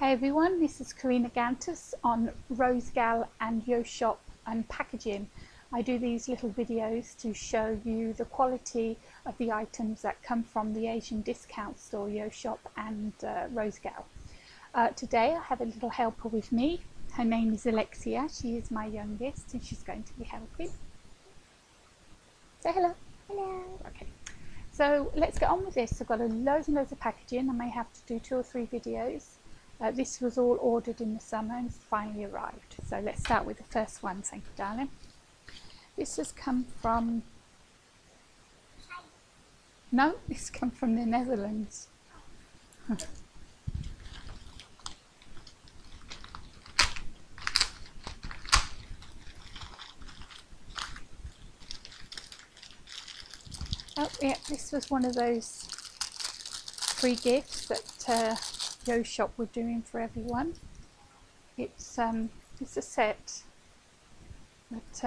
Hey everyone, this is Karina Kantas on Rosegal and Yo Shop and packaging. I do these little videos to show you the quality of the items that come from the Asian discount store Yo Shop and Rosegal. Today I have a little helper with me. Her name is Alexia. She is my youngest and she's going to be helping. Say hello. Hello. Okay. So let's get on with this. I've got loads and loads of packaging. I may have to do 2 or 3 videos. This was all ordered in the summer and finally arrived. So let's start with the first one. Thank you, darling. This has come from... No, this come from the Netherlands. Oh yeah, this was one of those free gifts that Yo Shop were doing for everyone. It's a set that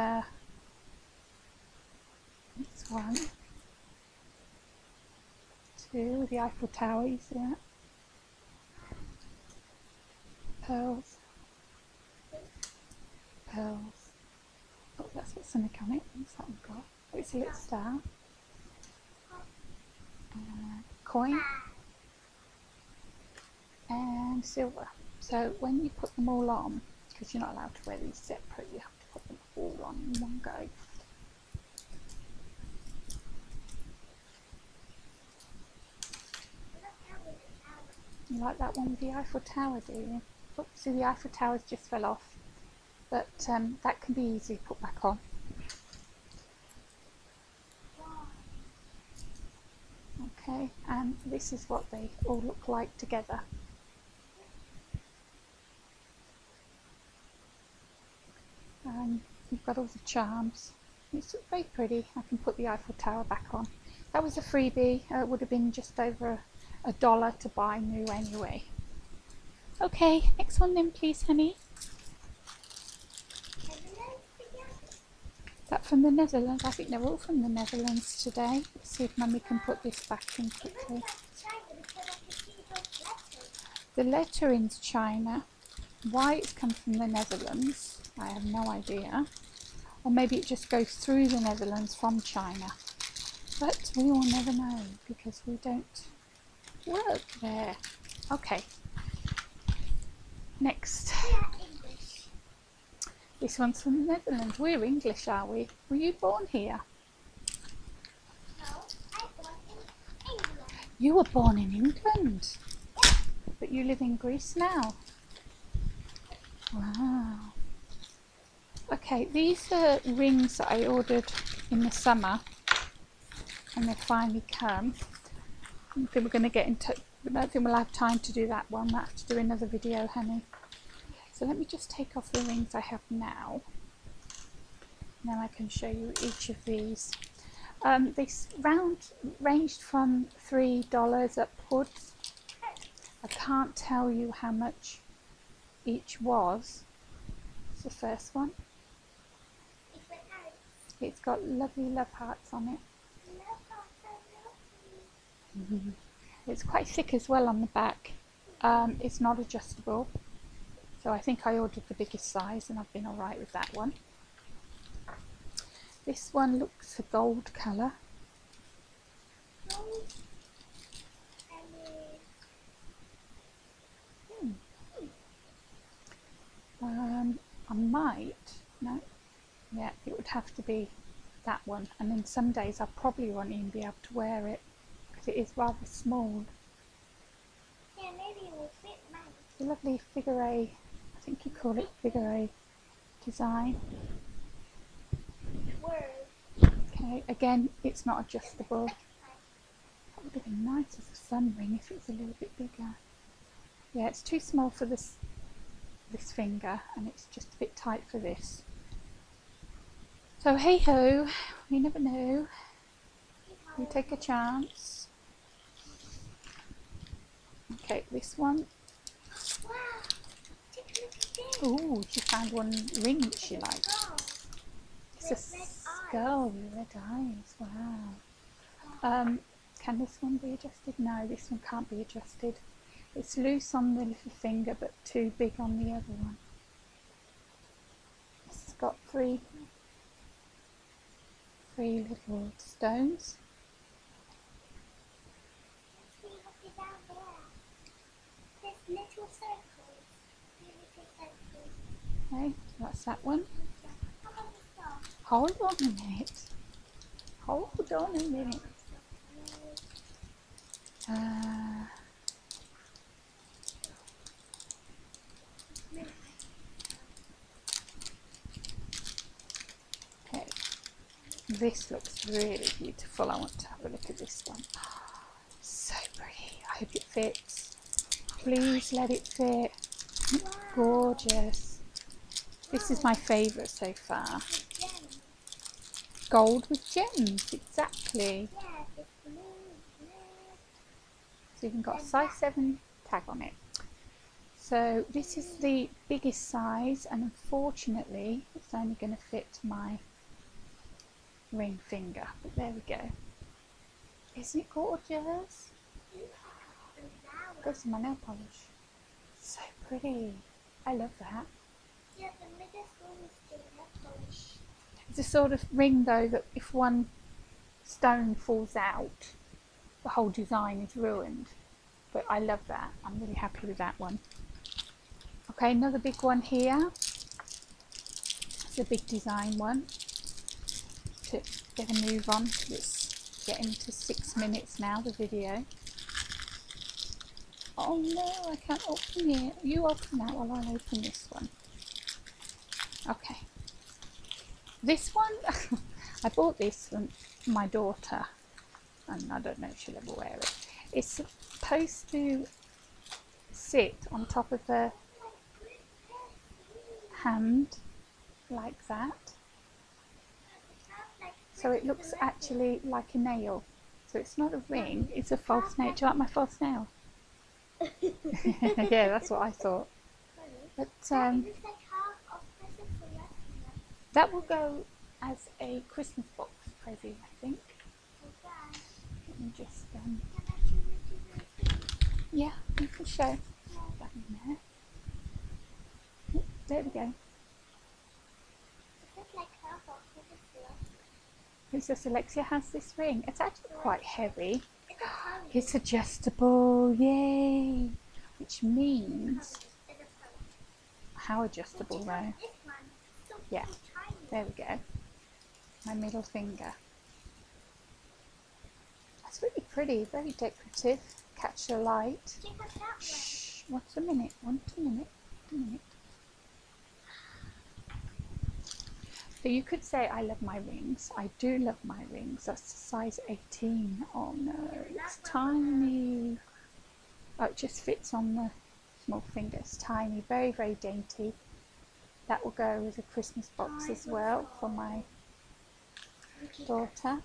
it's 1, 2, the Eiffel Tower, you see that? Pearls. Pearls. Oh, that's what's on the comic. What's that one got? Oh, it's a little star. Coin. And silver. So when you put them all on, because you're not allowed to wear these separate, you have to put them all on in one go. You like that one with the Eiffel Tower, do you? Oops, see, the Eiffel Tower's just fell off, but that can be easily put back on. Okay, and this is what they all look like together. You've got all the charms. It's very pretty. I can put the Eiffel Tower back on. That was a freebie. It would have been just over $1 to buy new anyway. Okay, next one then please, honey. Is that from the Netherlands? I think they're all from the Netherlands today. Let's see if Mummy can put this back in quickly. The lettering's China. Why it's come from the Netherlands, I have no idea. Or maybe it just goes through the Netherlands from China. But we all never know because we don't work there. Okay. Next. This one's from the Netherlands. We're English, are we? Were you born here? No, I was born in England. You were born in England? Yeah. But you live in Greece now? Wow. Okay, these are rings that I ordered in the summer and they finally come. I don't think we're going to get in touch. I don't think we'll have time to do that one. We'll have to do another video, honey. So let me just take off the rings I have now. Then I can show you each of these. They ranged from $3 upwards. I can't tell you how much each was. It's the first one. It's got lovely love hearts on it. Mm-hmm. It's quite thick as well on the back. It's not adjustable, so I think I ordered the biggest size and I've been alright with that one. This one looks a gold colour. I might, no, yeah, it would have to be that one, and then some days I probably won't even be able to wear it. It is rather small. Yeah, maybe it will fit mine. It's a lovely figure A, I think you call it figure A design. Word. Okay, again, it's not adjustable. That would have been nice as a sun ring if it was a little bit bigger. Yeah, it's too small for this finger and it's just a bit tight for this. So hey ho, you never know. You take a chance. Okay, this one. Wow, take a look at this. Ooh, she found one ring that she likes. It's a skull with red eyes. Wow. Can this one be adjusted? No, this one can't be adjusted. It's loose on the little finger but too big on the other one. It's got three little stones. Little circles. Okay, that's that one. Hold on a minute. Hold on a minute. Okay, this looks really beautiful. I want to have a look at this one. So pretty. I hope it fits. Please let it fit. Wow. Gorgeous. This is my favourite so far. Gold with gems, exactly. Yeah, it's blue, blue. So you've got a size 7 tag on it. So this is the biggest size, and unfortunately it's only going to fit my ring finger. But there we go. Isn't it gorgeous? Goes to my nail polish. So pretty. I love that. Yeah, the biggest one is the nail polish. It's a sort of ring though that if one stone falls out, the whole design is ruined. But I love that. I'm really happy with that one. Okay, another big one here. It's a big design one. To get a move on, it's getting to 6 minutes now, the video. Oh no, I can't open it. You open that while I open this one. Okay. This one, I bought this from my daughter, and I don't know if she'll ever wear it. It's supposed to sit on top of her hand, like that. So it looks actually like a nail. So it's not a ring, it's a false nail. Do you like my false nail? Yeah, that's what I thought. But that will go as a Christmas box present, I think. Let me just yeah, you can show that in there. Oh, there we go. Princess Alexia has this ring. It's actually quite heavy. It's adjustable, yay! Which means how adjustable though? Yeah, there we go. My middle finger. That's really pretty, very decorative. Catch the light. Shh! What's a minute? 1 minute. 1 minute. So you could say I love my rings. I do love my rings. That's size 18. Oh no, it's tiny. Oh, it just fits on the small finger. It's tiny, very, very dainty. That will go as a Christmas box as well for my daughter.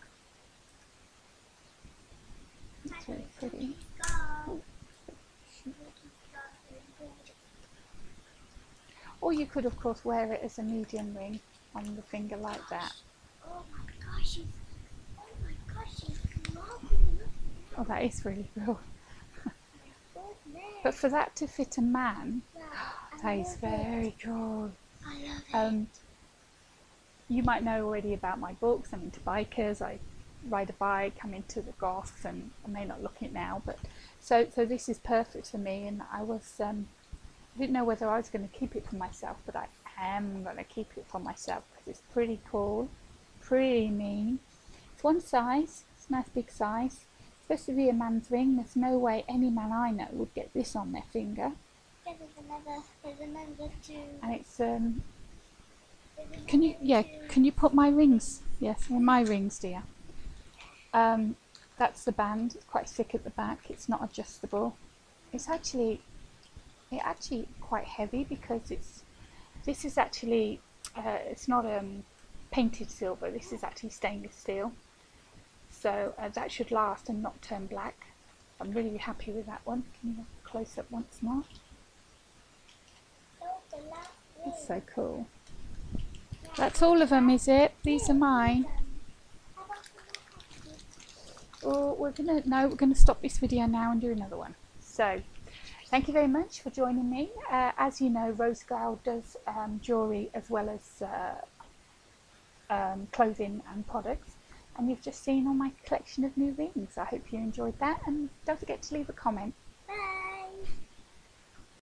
It's really pretty. Or you could, of course, wear it as a medium ring. On the finger like that. Oh, that is really cool. But for that to fit a man, that is very cool. You might know already about my books. I'm into bikers. I ride a bike. I'm into the goths, and I may not look it now, but so this is perfect for me. And I was I didn't know whether I was going to keep it for myself, but I'm going to keep it for myself because it's pretty cool, pretty mean. It's one size, it's a nice big size. It's supposed to be a man's ring. There's no way any man I know would get this on their finger. Yeah, there's another two. And it's can you put my rings? Yes, they're my rings, dear. That's the band. It's quite thick at the back. It's not adjustable. It's actually quite heavy because it's. This is actually, it's not painted silver, this is actually stainless steel. So that should last and not turn black. I'm really happy with that one. Can you have a close up once more? That's so cool. That's all of them, is it? These are mine. Oh, we're going to stop this video now and do another one. So Thank you very much for joining me. As you know, Rosegal does jewellery as well as clothing and products, and you've just seen all my collection of new rings. I hope you enjoyed that, and don't forget to leave a comment.